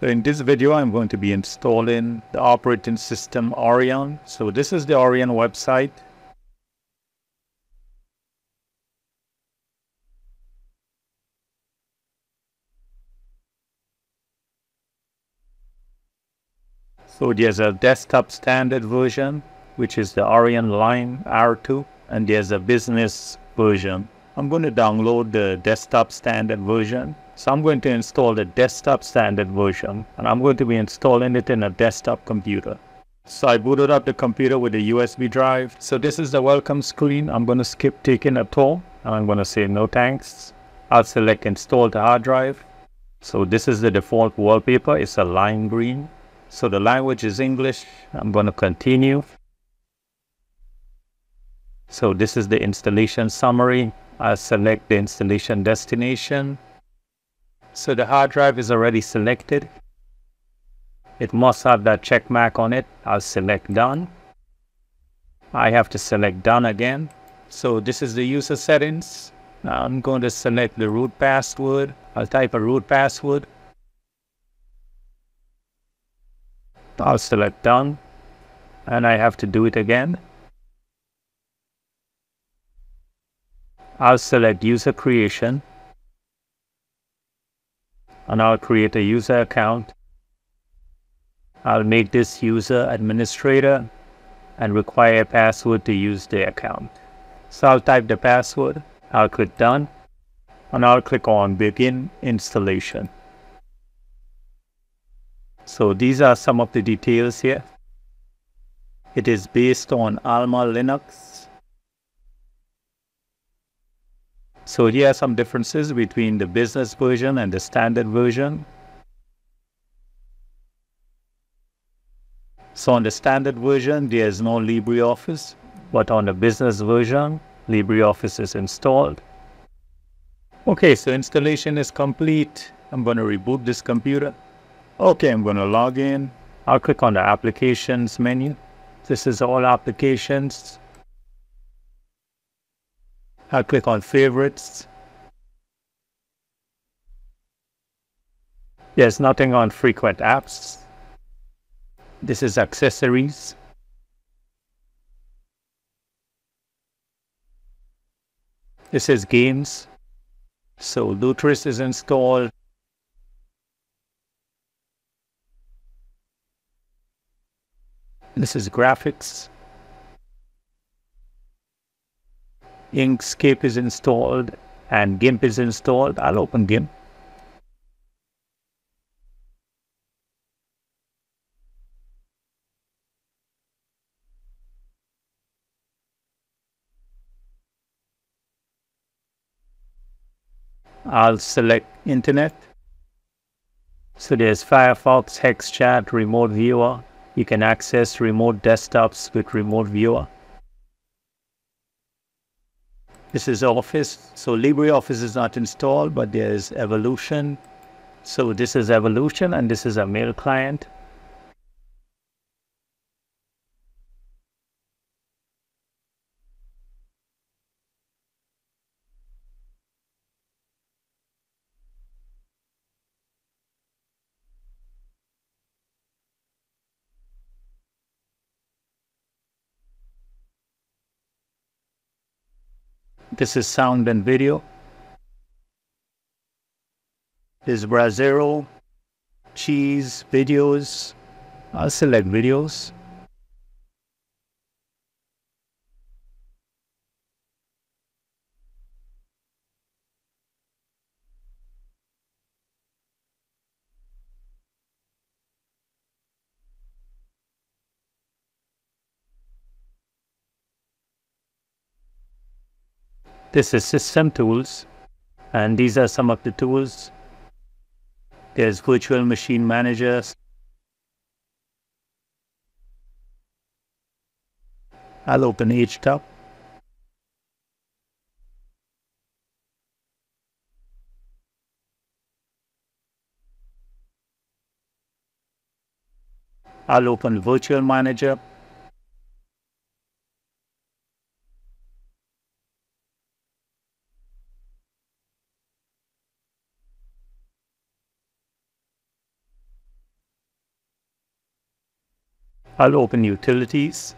So in this video, I'm going to be installing the operating system Oreon. So this is the Oreon website. So there's a desktop standard version, which is the Oreon Lime R2, and there's a business version. I'm going to download the desktop standard version. So I'm going to install the desktop standard version, and I'm going to be installing it in a desktop computer. So I booted up the computer with a USB drive. So this is the welcome screen. I'm going to skip taking a tour, and I'm going to say no thanks. I'll select install to hard drive. So this is the default wallpaper. It's a lime green. So the language is English. I'm going to continue. So this is the installation summary. I'll select the installation destination. So the hard drive is already selected. It must have that check mark on it. I'll select done. I have to select done again. So this is the user settings. Now I'm going to select the root password. I'll type a root password. I'll select done, and I have to do it again. I'll select user creation, and I'll create a user account. I'll make this user administrator and require a password to use the account. So I'll type the password, I'll click done, and I'll click on begin installation. So these are some of the details here. It is based on Alma Linux. So here are some differences between the business version and the standard version. So on the standard version, there is no LibreOffice, but on the business version, LibreOffice is installed. Okay, so installation is complete. I'm going to reboot this computer. Okay, I'm going to log in. I'll click on the applications menu. This is all applications. I'll click on favorites. There's nothing on frequent apps. This is accessories. This is games. So Lutris is installed. This is graphics. Inkscape is installed and GIMP is installed. I'll open GIMP. I'll select Internet. So there's Firefox, HexChat, Remote Viewer. You can access remote desktops with Remote Viewer. This is Office. So LibreOffice is not installed, but there is Evolution. So this is Evolution, and this is a mail client. This is sound and video. This is Brazero, cheese, videos. I'll select videos. This is system tools, and these are some of the tools. There's Virtual Machine Manager. I'll open Htop. I'll open Virtual Manager. I'll open Utilities.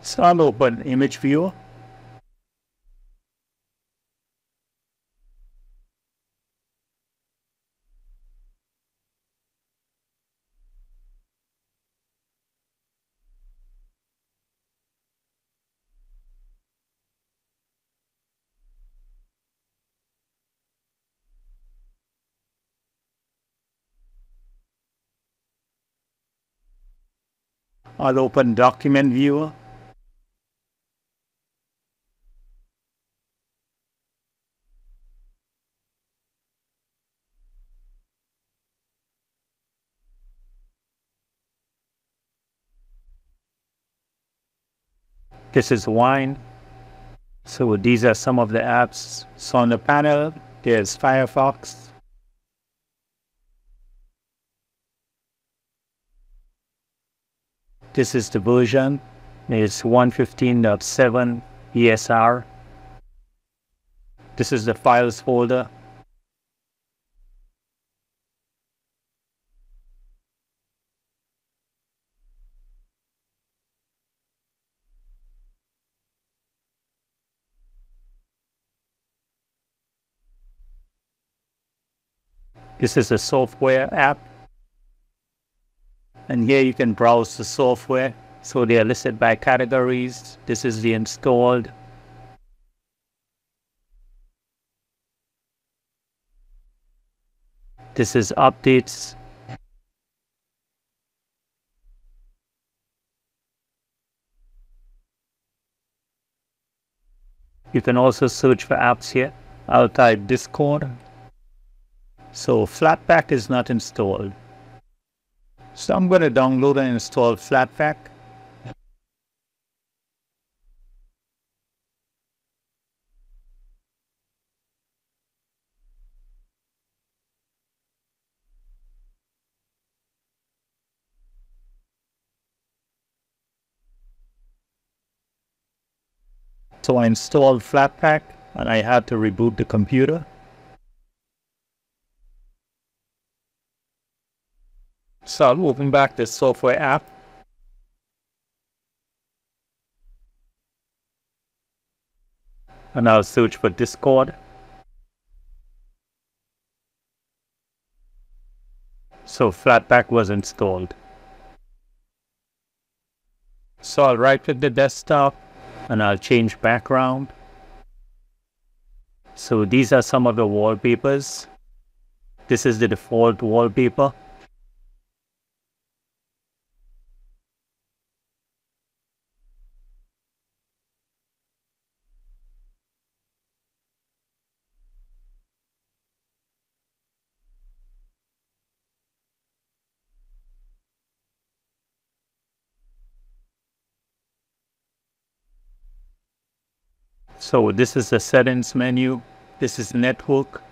So I'll open Image Viewer. I'll open Document Viewer. This is Wine. So these are some of the apps. So on the panel, there's Firefox. This is the version. It's 115.7 ESR. This is the files folder. This is a software app. And here you can browse the software. So they are listed by categories. This is the installed. This is updates. You can also search for apps here. I'll type Discord. So Flatpak is not installed. So I'm going to download and install Flatpak. So I installed Flatpak and I had to reboot the computer. So I'll open back this software app. And I'll search for Discord. So Flatpak was installed. So I'll right click the desktop and I'll change background. So these are some of the wallpapers. This is the default wallpaper. So this is the settings menu. This is network.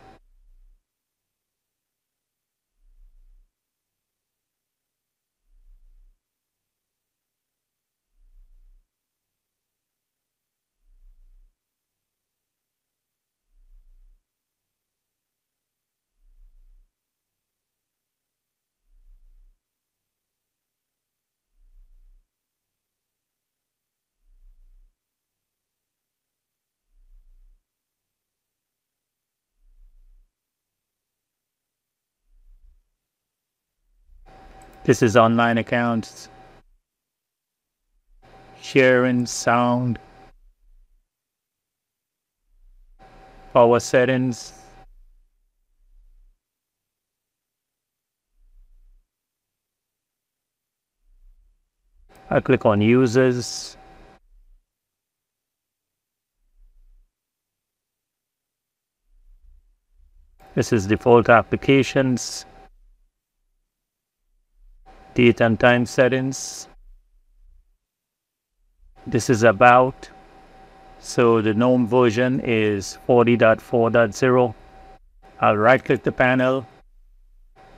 This is online accounts, sharing, sound, power settings. I click on users. This is default applications. Date and time settings. This is about. So the GNOME version is 40.4.0. I'll right click the panel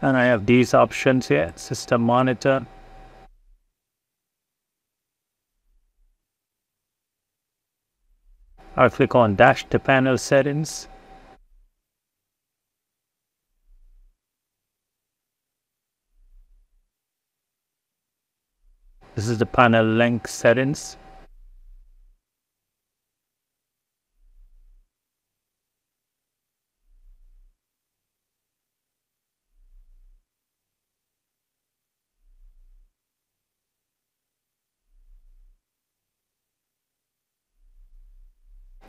and I have these options here. System monitor. I'll click on dash to panel settings. This is the panel length settings.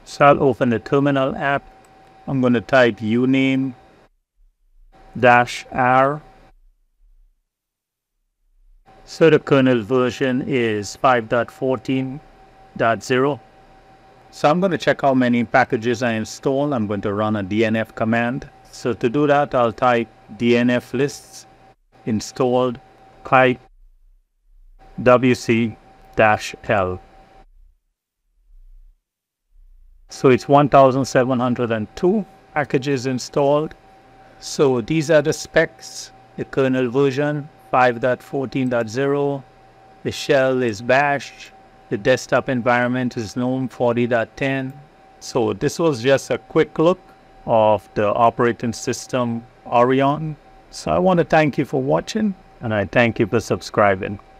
So I'll open the terminal app. I'm going to type uname -r. So the kernel version is 5.14.0. So I'm going to check how many packages I install. I'm going to run a DNF command. So to do that, I'll type DNF lists installed type wc-l. So it's 1,702 packages installed. So these are the specs. The kernel version 5.14.0. The shell is bash. The desktop environment is GNOME 40.10. So this was just a quick look of the operating system Oreon. So I want to thank you for watching, and I thank you for subscribing.